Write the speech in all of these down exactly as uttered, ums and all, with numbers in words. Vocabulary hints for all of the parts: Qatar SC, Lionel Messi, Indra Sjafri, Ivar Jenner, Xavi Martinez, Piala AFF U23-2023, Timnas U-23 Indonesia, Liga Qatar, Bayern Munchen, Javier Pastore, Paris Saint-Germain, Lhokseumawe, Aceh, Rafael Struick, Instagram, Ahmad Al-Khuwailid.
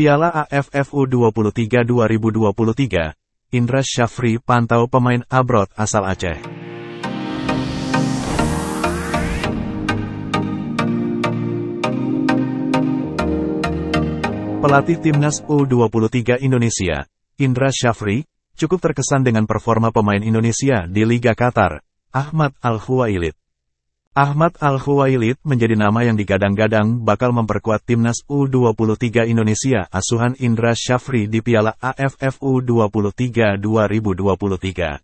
Piala A F F U dua puluh tiga dua ribu dua puluh tiga, Indra Sjafri pantau pemain abroad asal Aceh. Pelatih Timnas U dua puluh tiga Indonesia, Indra Sjafri, cukup terkesan dengan performa pemain Indonesia di Liga Qatar, Ahmad Al-Khuwailid. Ahmad Al-Khuwailid menjadi nama yang digadang-gadang bakal memperkuat Timnas U dua puluh tiga Indonesia asuhan Indra Sjafri di Piala A F F U dua puluh tiga dua ribu dua puluh tiga.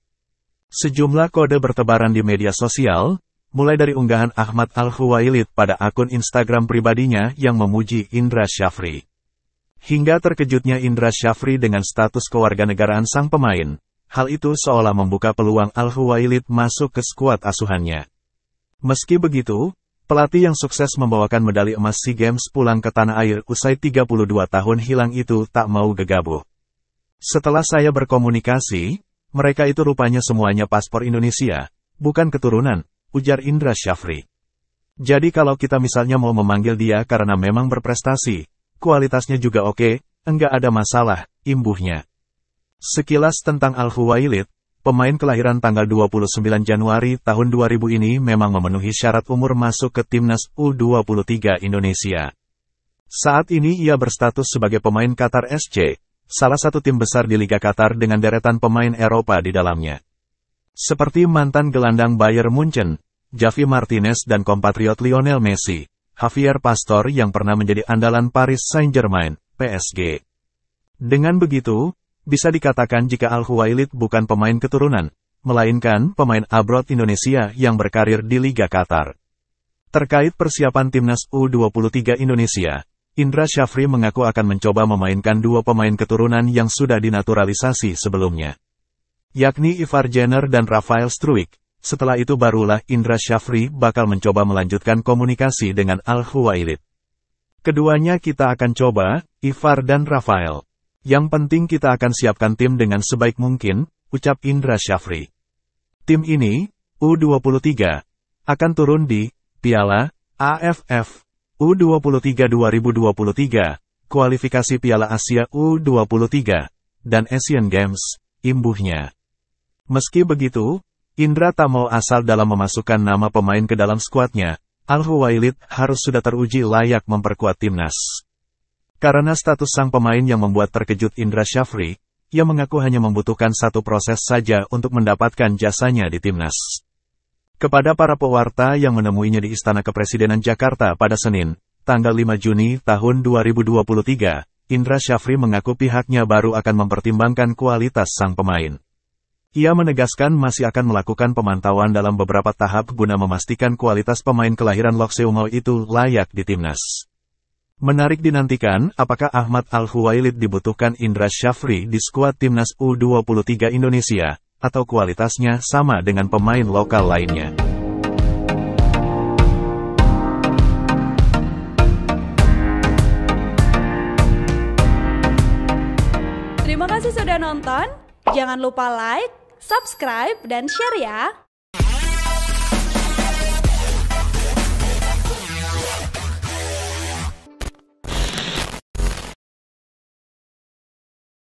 Sejumlah kode bertebaran di media sosial, mulai dari unggahan Ahmad Al-Khuwailid pada akun Instagram pribadinya yang memuji Indra Sjafri, hingga terkejutnya Indra Sjafri dengan status kewarganegaraan sang pemain. Hal itu seolah membuka peluang Al-Khuwailid masuk ke skuad asuhannya. Meski begitu, pelatih yang sukses membawakan medali emas SEA Games pulang ke tanah air usai tiga puluh dua tahun hilang itu tak mau gegabah. "Setelah saya berkomunikasi, mereka itu rupanya semuanya paspor Indonesia, bukan keturunan," ujar Indra Sjafri. "Jadi kalau kita misalnya mau memanggil dia karena memang berprestasi, kualitasnya juga oke, enggak ada masalah," imbuhnya. Sekilas tentang Al-Khuwailid, pemain kelahiran tanggal dua puluh sembilan Januari tahun dua ribu ini memang memenuhi syarat umur masuk ke Timnas U dua puluh tiga Indonesia. Saat ini ia berstatus sebagai pemain Qatar S C, salah satu tim besar di Liga Qatar dengan deretan pemain Eropa di dalamnya. Seperti mantan gelandang Bayern Munchen, Xavi Martinez dan kompatriot Lionel Messi, Javier Pastore yang pernah menjadi andalan Paris Saint-Germain, P S G. Dengan begitu, bisa dikatakan jika Al-Khuwailid bukan pemain keturunan, melainkan pemain abroad Indonesia yang berkarir di Liga Qatar. Terkait persiapan Timnas U dua puluh tiga Indonesia, Indra Sjafri mengaku akan mencoba memainkan dua pemain keturunan yang sudah dinaturalisasi sebelumnya, yakni Ivar Jenner dan Rafael Struick. Setelah itu barulah Indra Sjafri bakal mencoba melanjutkan komunikasi dengan Al-Khuwailid. "Keduanya kita akan coba, Ivar dan Rafael. Yang penting kita akan siapkan tim dengan sebaik mungkin," ucap Indra Sjafri. Tim ini, U dua puluh tiga, akan turun di Piala A F F U dua puluh tiga dua ribu dua puluh tiga, kualifikasi Piala Asia U dua puluh tiga, dan Asian Games, imbuhnya. Meski begitu, Indra tak mau asal dalam memasukkan nama pemain ke dalam skuadnya. Al-Khuwailid harus sudah teruji layak memperkuat timnas. Karena status sang pemain yang membuat terkejut Indra Sjafri, ia mengaku hanya membutuhkan satu proses saja untuk mendapatkan jasanya di timnas. Kepada para pewarta yang menemuinya di Istana Kepresidenan Jakarta pada Senin, tanggal lima Juni tahun dua ribu dua puluh tiga, Indra Sjafri mengaku pihaknya baru akan mempertimbangkan kualitas sang pemain. Ia menegaskan masih akan melakukan pemantauan dalam beberapa tahap guna memastikan kualitas pemain kelahiran Lhokseumawe itu layak di timnas. Menarik dinantikan apakah Ahmad Al-Khuwailid dibutuhkan Indra Sjafri di skuad timnas U dua puluh tiga Indonesia, atau kualitasnya sama dengan pemain lokal lainnya. Terima kasih sudah nonton, jangan lupa like, subscribe, dan share ya!